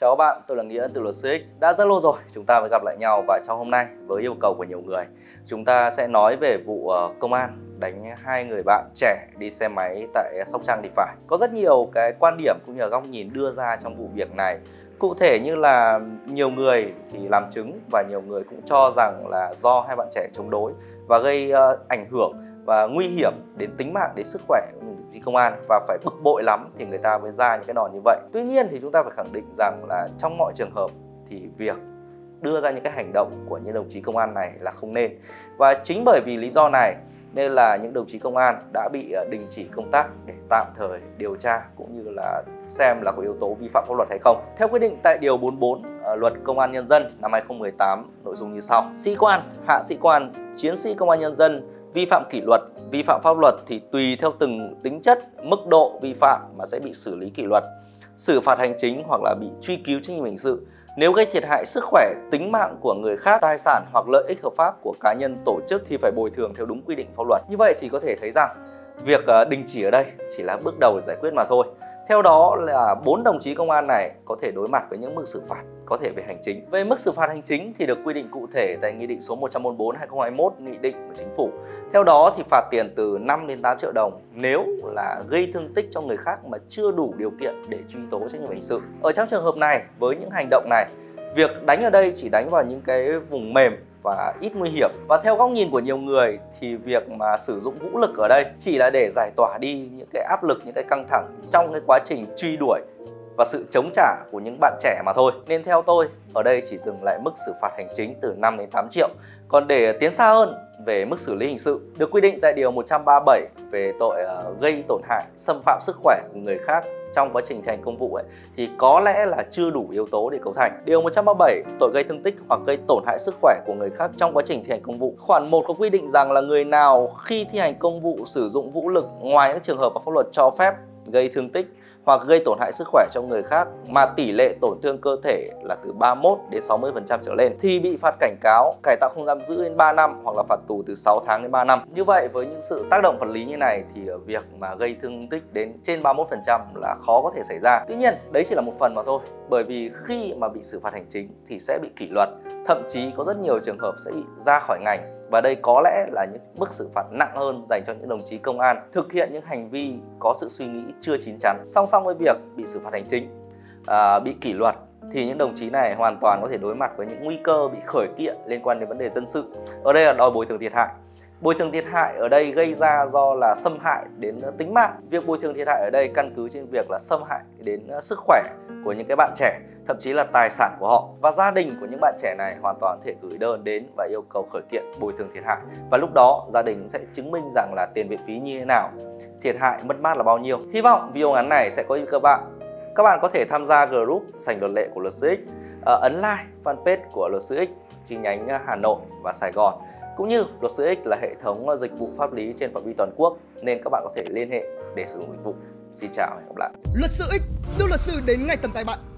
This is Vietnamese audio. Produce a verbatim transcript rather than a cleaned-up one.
Chào các bạn, tôi là Nghĩa từ Luật Sư X. Đã rất lâu rồi chúng ta mới gặp lại nhau, và trong hôm nay với yêu cầu của nhiều người, chúng ta sẽ nói về vụ công an đánh hai người bạn trẻ đi xe máy tại Sóc Trăng thì phải. Có rất nhiều cái quan điểm cũng như là góc nhìn đưa ra trong vụ việc này. Cụ thể như là nhiều người thì làm chứng và nhiều người cũng cho rằng là do hai bạn trẻ chống đối và gây ảnh hưởng và nguy hiểm đến tính mạng, đến sức khỏe công an, và phải bực bội lắm thì người ta mới ra những cái đòn như vậy. Tuy nhiên thì chúng ta phải khẳng định rằng là trong mọi trường hợp thì việc đưa ra những cái hành động của những đồng chí công an này là không nên. Và chính bởi vì lý do này nên là những đồng chí công an đã bị đình chỉ công tác để tạm thời điều tra cũng như là xem là có yếu tố vi phạm pháp luật hay không. Theo quy định tại Điều bốn bốn Luật Công an Nhân dân năm hai nghìn không trăm mười tám, nội dung như sau: sĩ quan, hạ sĩ quan, chiến sĩ công an nhân dân vi phạm kỷ luật, vi phạm pháp luật thì tùy theo từng tính chất, mức độ vi phạm mà sẽ bị xử lý kỷ luật, xử phạt hành chính hoặc là bị truy cứu trách nhiệm hình sự nếu gây thiệt hại sức khỏe, tính mạng của người khác, tài sản hoặc lợi ích hợp pháp của cá nhân, tổ chức thì phải bồi thường theo đúng quy định pháp luật. Như vậy thì có thể thấy rằng việc đình chỉ ở đây chỉ là bước đầu giải quyết mà thôi. Theo đó là bốn đồng chí công an này có thể đối mặt với những mức xử phạt có thể về hành chính. Về mức xử phạt hành chính thì được quy định cụ thể tại Nghị định số một trăm bốn mươi bốn trên hai nghìn không trăm hai mươi mốt, nghị định của Chính phủ. Theo đó thì phạt tiền từ năm đến tám triệu đồng nếu là gây thương tích cho người khác mà chưa đủ điều kiện để truy tố trách nhiệm hình sự. Ở trong trường hợp này, với những hành động này, việc đánh ở đây chỉ đánh vào những cái vùng mềm và ít nguy hiểm. Và theo góc nhìn của nhiều người thì việc mà sử dụng vũ lực ở đây chỉ là để giải tỏa đi những cái áp lực, những cái căng thẳng trong cái quá trình truy đuổi và sự chống trả của những bạn trẻ mà thôi. Nên theo tôi, ở đây chỉ dừng lại mức xử phạt hành chính từ năm đến tám triệu. Còn để tiến xa hơn về mức xử lý hình sự, được quy định tại Điều một trăm ba mươi bảy về tội gây tổn hại, xâm phạm sức khỏe của người khác trong quá trình thi hành công vụ ấy, thì có lẽ là chưa đủ yếu tố để cấu thành. Điều một trăm ba mươi bảy, tội gây thương tích hoặc gây tổn hại sức khỏe của người khác trong quá trình thi hành công vụ. Khoản một có quy định rằng là người nào khi thi hành công vụ sử dụng vũ lực ngoài những trường hợp mà pháp luật cho phép, gây thương tích hoặc gây tổn hại sức khỏe cho người khác mà tỷ lệ tổn thương cơ thể là từ ba mươi mốt đến sáu mươi phần trăm trở lên thì bị phạt cảnh cáo, cải tạo không giam giữ đến ba năm hoặc là phạt tù từ sáu tháng đến ba năm. Như vậy với những sự tác động vật lý như này thì việc mà gây thương tích đến trên ba mươi mốt phần trăm là khó có thể xảy ra. Tuy nhiên, đấy chỉ là một phần mà thôi. Bởi vì khi mà bị xử phạt hành chính thì sẽ bị kỷ luật, thậm chí có rất nhiều trường hợp sẽ bị ra khỏi ngành. Và đây có lẽ là những mức xử phạt nặng hơn dành cho những đồng chí công an thực hiện những hành vi có sự suy nghĩ chưa chín chắn. Song song với việc bị xử phạt hành chính, à, bị kỷ luật thì những đồng chí này hoàn toàn có thể đối mặt với những nguy cơ bị khởi kiện liên quan đến vấn đề dân sự. Ở đây là đòi bồi thường thiệt hại. Bồi thường thiệt hại ở đây gây ra do là xâm hại đến tính mạng. Việc bồi thường thiệt hại ở đây căn cứ trên việc là xâm hại đến sức khỏe của những cái bạn trẻ, thậm chí là tài sản của họ. Và gia đình của những bạn trẻ này hoàn toàn có thể gửi đơn đến và yêu cầu khởi kiện bồi thường thiệt hại. Và lúc đó gia đình sẽ chứng minh rằng là tiền viện phí như thế nào, thiệt hại mất mát là bao nhiêu. Hy vọng video ngắn này sẽ có ích các bạn. Các bạn có thể tham gia group sảnh luật lệ của Luật Sư X, ấn like fanpage của Luật Sư X chi nhánh Hà Nội và Sài Gòn. Cũng như Luật Sư X là hệ thống dịch vụ pháp lý trên phạm vi toàn quốc nên các bạn có thể liên hệ để sử dụng dịch vụ. Xin chào và hẹn gặp lại. Luật Sư X đưa luật sư đến ngay tận tay bạn.